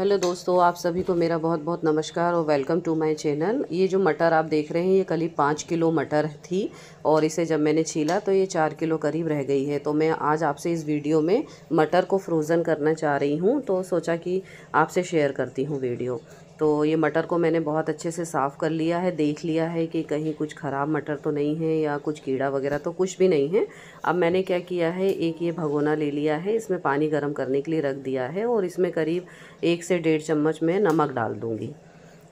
Hello दोस्तों, आप सभी को मेरा बहुत बहुत नमस्कार और वेलकम टू माय चैनल। ये जो मटर आप देख रहे हैं ये करीब 5 किलो मटर थी और इसे जब मैंने छीला तो ये 4 किलो करीब रह गई है। तो मैं आज आपसे इस वीडियो में मटर को फ्रोज़न करना चाह रही हूँ, तो सोचा कि आपसे शेयर करती हूँ वीडियो। तो ये मटर को मैंने बहुत अच्छे से साफ़ कर लिया है, देख लिया है कि कहीं कुछ ख़राब मटर तो नहीं है या कुछ कीड़ा वगैरह तो कुछ भी नहीं है। अब मैंने क्या किया है, एक ये भगोना ले लिया है, इसमें पानी गर्म करने के लिए रख दिया है और इसमें करीब 1 से 1.5 चम्मच में नमक डाल दूँगी।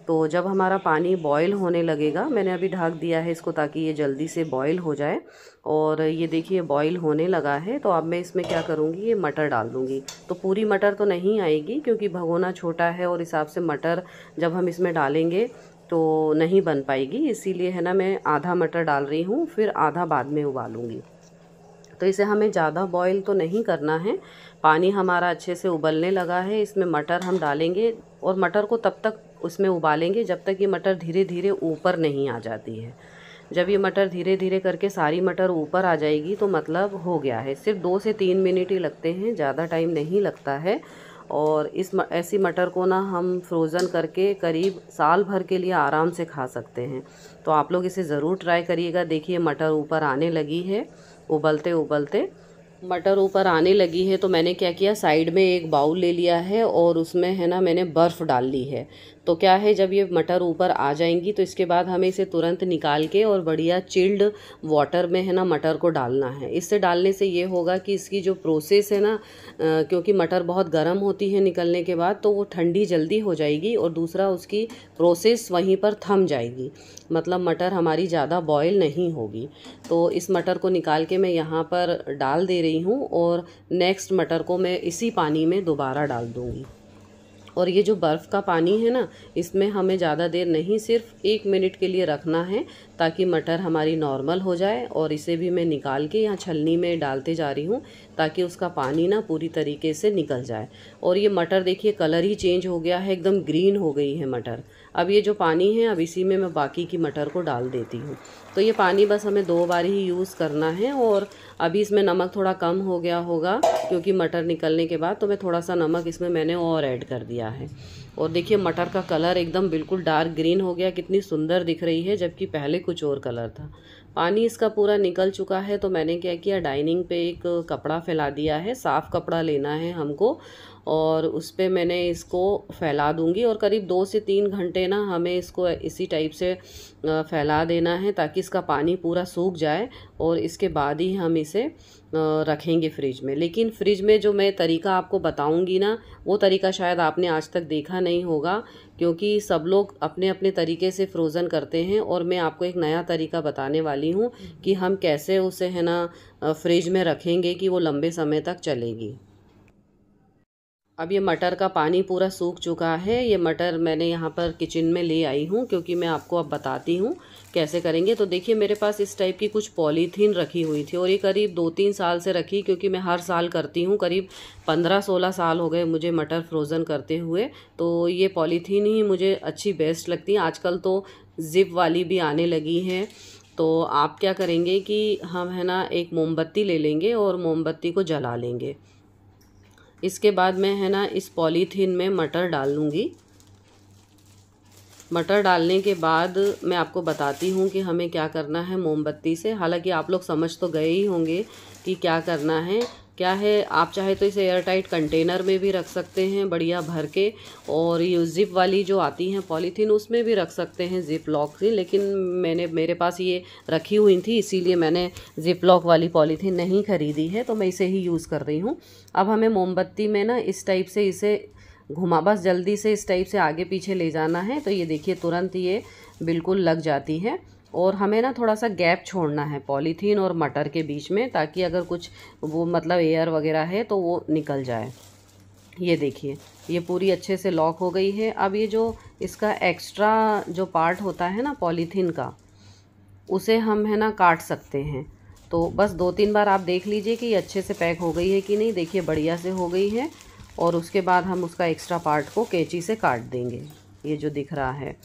तो जब हमारा पानी बॉयल होने लगेगा, मैंने अभी ढक दिया है इसको ताकि ये जल्दी से बॉयल हो जाए। और ये देखिए बॉयल होने लगा है, तो अब मैं इसमें क्या करूँगी, ये मटर डाल दूँगी। तो पूरी मटर तो नहीं आएगी क्योंकि भगोना छोटा है और हिसाब से मटर जब हम इसमें डालेंगे तो नहीं बन पाएगी, इसीलिए है ना मैं आधा मटर डाल रही हूँ, फिर आधा बाद में उबालूँगी। तो इसे हमें ज़्यादा बॉयल तो नहीं करना है। पानी हमारा अच्छे से उबलने लगा है, इसमें मटर हम डालेंगे और मटर को तब तक उसमें उबालेंगे जब तक ये मटर धीरे धीरे ऊपर नहीं आ जाती है। जब ये मटर धीरे धीरे करके सारी मटर ऊपर आ जाएगी तो मतलब हो गया है। सिर्फ 2 से 3 मिनट ही लगते हैं, ज़्यादा टाइम नहीं लगता है। और इस ऐसी मटर को ना हम फ्रोज़न करके करीब साल भर के लिए आराम से खा सकते हैं। तो आप लोग इसे ज़रूर ट्राई करिएगा। देखिए मटर ऊपर आने लगी है, उबलते उबलते मटर ऊपर आने लगी है। तो मैंने क्या किया, साइड में एक बाउल ले लिया है और उसमें है ना मैंने बर्फ़ डाल ली है। तो क्या है, जब ये मटर ऊपर आ जाएंगी तो इसके बाद हमें इसे तुरंत निकाल के और बढ़िया चिल्ड वाटर में है ना मटर को डालना है। इससे डालने से ये होगा कि इसकी जो प्रोसेस है ना, क्योंकि मटर बहुत गर्म होती है निकलने के बाद, तो वो ठंडी जल्दी हो जाएगी और दूसरा उसकी प्रोसेस वहीं पर थम जाएगी, मतलब मटर हमारी ज़्यादा बॉयल नहीं होगी। तो इस मटर को निकाल के मैं यहाँ पर डाल दे रही हूँ और नेक्स्ट मटर को मैं इसी पानी में दोबारा डाल दूँगी। और ये जो बर्फ़ का पानी है ना, इसमें हमें ज़्यादा देर नहीं, सिर्फ 1 मिनट के लिए रखना है ताकि मटर हमारी नॉर्मल हो जाए। और इसे भी मैं निकाल के यहाँ छलनी में डालते जा रही हूँ ताकि उसका पानी ना पूरी तरीके से निकल जाए। और ये मटर देखिए कलर ही चेंज हो गया है, एकदम ग्रीन हो गई है मटर। अब ये जो पानी है, अब इसी में मैं बाकी की मटर को डाल देती हूँ। तो ये पानी बस हमें 2 बार ही यूज़ करना है। और अभी इसमें नमक थोड़ा कम हो गया होगा क्योंकि मटर निकलने के बाद, तो मैं थोड़ा सा नमक इसमें मैंने और ऐड कर दिया है। और देखिए मटर का कलर एकदम बिल्कुल डार्क ग्रीन हो गया, कितनी सुंदर दिख रही है, जबकि पहले कुछ और कलर था। पानी इसका पूरा निकल चुका है, तो मैंने क्या किया, डाइनिंग पे एक कपड़ा फैला दिया है। साफ़ कपड़ा लेना है हमको और उस पर मैंने इसको फैला दूंगी। और करीब 2 से 3 घंटे ना हमें इसको इसी टाइप से फैला देना है ताकि इसका पानी पूरा सूख जाए और इसके बाद ही हम इसे रखेंगे फ्रिज में। लेकिन फ्रिज में जो मैं तरीका आपको बताऊंगी ना, वो तरीका शायद आपने आज तक देखा नहीं होगा क्योंकि सब लोग अपने अपने तरीके से फ्रोज़न करते हैं। और मैं आपको एक नया तरीका बताने वाली हूँ कि हम कैसे उसे है ना फ्रिज में रखेंगे कि वो लंबे समय तक चलेगी। अब ये मटर का पानी पूरा सूख चुका है। ये मटर मैंने यहाँ पर किचन में ले आई हूँ क्योंकि मैं आपको अब बताती हूँ कैसे करेंगे। तो देखिए मेरे पास इस टाइप की कुछ पॉलीथीन रखी हुई थी और ये करीब 2-3 साल से रखी, क्योंकि मैं हर साल करती हूँ। करीब 15-16 साल हो गए मुझे मटर फ्रोज़न करते हुए। तो ये पॉलीथीन ही मुझे अच्छी बेस्ट लगती है। आजकल तो जिप वाली भी आने लगी है। तो आप क्या करेंगे कि हम है ना एक मोमबत्ती ले लेंगे और मोमबत्ती को जला लेंगे। इसके बाद मैं है ना इस पॉलीथीन में मटर डाल लूँगी। मटर डालने के बाद मैं आपको बताती हूँ कि हमें क्या करना है मोमबत्ती से। हालांकि आप लोग समझ तो गए ही होंगे कि क्या करना है। क्या है, आप चाहे तो इसे एयरटाइट कंटेनर में भी रख सकते हैं बढ़िया भर के, और ये ज़िप वाली जो आती हैं पॉलीथीन उसमें भी रख सकते हैं ज़िप लॉक से। लेकिन मेरे पास ये रखी हुई थी, इसीलिए मैंने ज़िप लॉक वाली पॉलीथीन नहीं खरीदी है, तो मैं इसे ही यूज़ कर रही हूँ। अब हमें मोमबत्ती में ना इस टाइप से इसे घुमा, बस जल्दी से इस टाइप से आगे पीछे ले जाना है। तो ये देखिए तुरंत ये बिल्कुल लग जाती है। और हमें ना थोड़ा सा गैप छोड़ना है पॉलीथीन और मटर के बीच में, ताकि अगर कुछ वो मतलब एयर वगैरह है तो वो निकल जाए। ये देखिए ये पूरी अच्छे से लॉक हो गई है। अब ये जो इसका एक्स्ट्रा जो पार्ट होता है ना पॉलीथीन का, उसे हम है ना काट सकते हैं। तो बस 2-3 बार आप देख लीजिए कि ये अच्छे से पैक हो गई है कि नहीं। देखिए बढ़िया से हो गई है। और उसके बाद हम उसका एक्स्ट्रा पार्ट को कैंची से काट देंगे, ये जो दिख रहा है।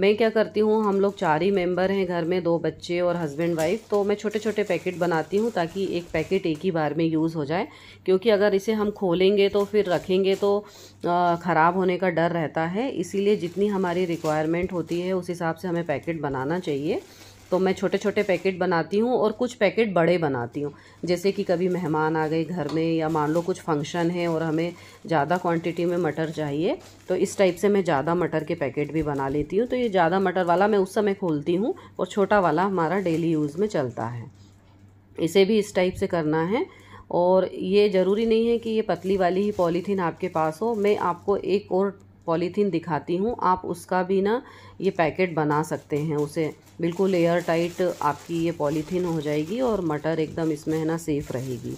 मैं क्या करती हूँ, हम लोग 4 ही मेंबर हैं घर में, 2 बच्चे और हस्बैंड वाइफ, तो मैं छोटे छोटे पैकेट बनाती हूँ ताकि एक पैकेट एक ही बार में यूज़ हो जाए। क्योंकि अगर इसे हम खोलेंगे तो फिर रखेंगे तो ख़राब होने का डर रहता है, इसीलिए जितनी हमारी रिक्वायरमेंट होती है उस हिसाब से हमें पैकेट बनाना चाहिए। तो मैं छोटे छोटे पैकेट बनाती हूँ और कुछ पैकेट बड़े बनाती हूँ, जैसे कि कभी मेहमान आ गए घर में या मान लो कुछ फंक्शन है और हमें ज़्यादा क्वांटिटी में मटर चाहिए, तो इस टाइप से मैं ज़्यादा मटर के पैकेट भी बना लेती हूँ। तो ये ज़्यादा मटर वाला मैं उस समय खोलती हूँ और छोटा वाला हमारा डेली यूज़ में चलता है। इसे भी इस टाइप से करना है। और ये ज़रूरी नहीं है कि ये पतली वाली ही पॉलीथीन आपके पास हो। मैं आपको एक और पॉलीथीन दिखाती हूँ, आप उसका भी ना ये पैकेट बना सकते हैं, उसे बिल्कुल एयर टाइट आपकी ये पॉलीथीन हो जाएगी और मटर एकदम इसमें है ना सेफ़ रहेगी।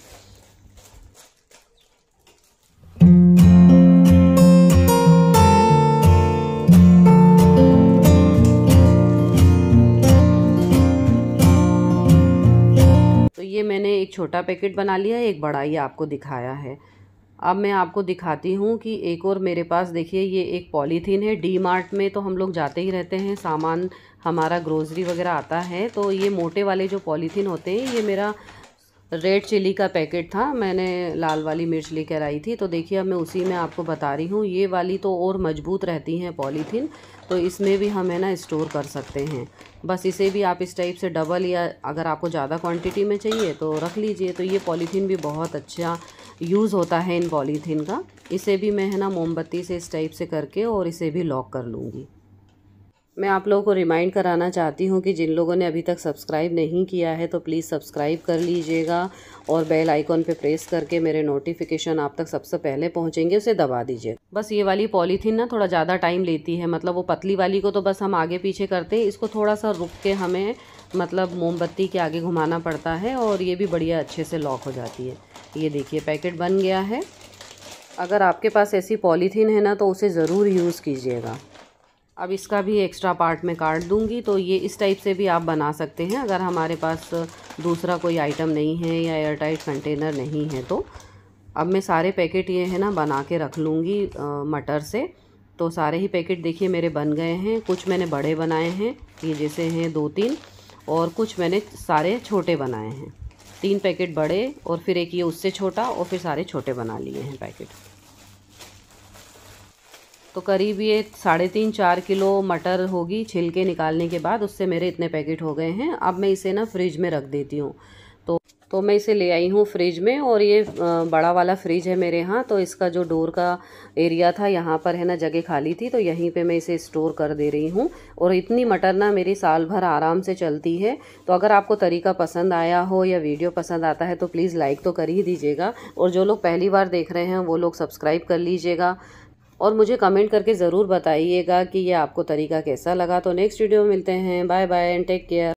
तो ये मैंने एक छोटा पैकेट बना लिया है, एक बड़ा ये आपको दिखाया है। अब मैं आपको दिखाती हूँ कि एक और मेरे पास देखिए ये एक पॉलीथीन है। डीमार्ट में तो हम लोग जाते ही रहते हैं, सामान हमारा ग्रोसरी वगैरह आता है, तो ये मोटे वाले जो पॉलीथीन होते हैं, ये मेरा रेड चिली का पैकेट था, मैंने लाल वाली मिर्च लेकर आई थी। तो देखिए अब मैं उसी में आपको बता रही हूँ, ये वाली तो और मजबूत रहती हैं पॉलीथीन, तो इसमें भी हम है ना स्टोर कर सकते हैं। बस इसे भी आप इस टाइप से डबल या अगर आपको ज़्यादा क्वांटिटी में चाहिए तो रख लीजिए। तो ये पॉलीथीन भी बहुत अच्छा यूज़ होता है इन पॉलीथीन का। इसे भी मैं है ना मोमबत्ती से इस टाइप से करके और इसे भी लॉक कर लूँगी। मैं आप लोगों को रिमाइंड कराना चाहती हूँ कि जिन लोगों ने अभी तक सब्सक्राइब नहीं किया है तो प्लीज़ सब्सक्राइब कर लीजिएगा और बेल आइकॉन पे प्रेस करके मेरे नोटिफिकेशन आप तक सबसे पहले पहुँचेंगे, उसे दबा दीजिए। बस ये वाली पॉलीथीन ना थोड़ा ज़्यादा टाइम लेती है, मतलब वो पतली वाली को तो बस हम आगे पीछे करते हैं, इसको थोड़ा सा रुक के हमें मतलब मोमबत्ती के आगे घुमाना पड़ता है और ये भी बढ़िया अच्छे से लॉक हो जाती है। ये देखिए पैकेट बन गया है। अगर आपके पास ऐसी पॉलीथीन है ना तो उसे ज़रूर यूज़ कीजिएगा। अब इसका भी एक्स्ट्रा पार्ट में काट दूंगी। तो ये इस टाइप से भी आप बना सकते हैं अगर हमारे पास दूसरा कोई आइटम नहीं है या एयरटाइट कंटेनर नहीं है। तो अब मैं सारे पैकेट ये है ना बना के रख लूँगी मटर से। तो सारे ही पैकेट देखिए मेरे बन गए हैं। कुछ मैंने बड़े बनाए हैं, ये जैसे हैं 2-3, और कुछ मैंने सारे छोटे बनाए हैं। 3 पैकेट बड़े और फिर एक ये उससे छोटा और फिर सारे छोटे बना लिए हैं पैकेट। तो करीब ये 3.5-4 किलो मटर होगी छिलके निकालने के बाद, उससे मेरे इतने पैकेट हो गए हैं। अब मैं इसे ना फ्रिज में रख देती हूँ। तो मैं इसे ले आई हूँ फ्रिज में, और ये बड़ा वाला फ्रिज है मेरे यहाँ, तो इसका जो डोर का एरिया था यहाँ पर है ना जगह खाली थी, तो यहीं पे मैं इसे स्टोर कर दे रही हूँ। और इतनी मटर ना मेरी साल भर आराम से चलती है। तो अगर आपको तरीका पसंद आया हो या वीडियो पसंद आता है तो प्लीज़ लाइक तो कर ही दीजिएगा, और जो लोग पहली बार देख रहे हैं वो लोग सब्सक्राइब कर लीजिएगा। और मुझे कमेंट करके ज़रूर बताइएगा कि ये आपको तरीका कैसा लगा। तो नेक्स्ट वीडियो में मिलते हैं। Bye bye and take care.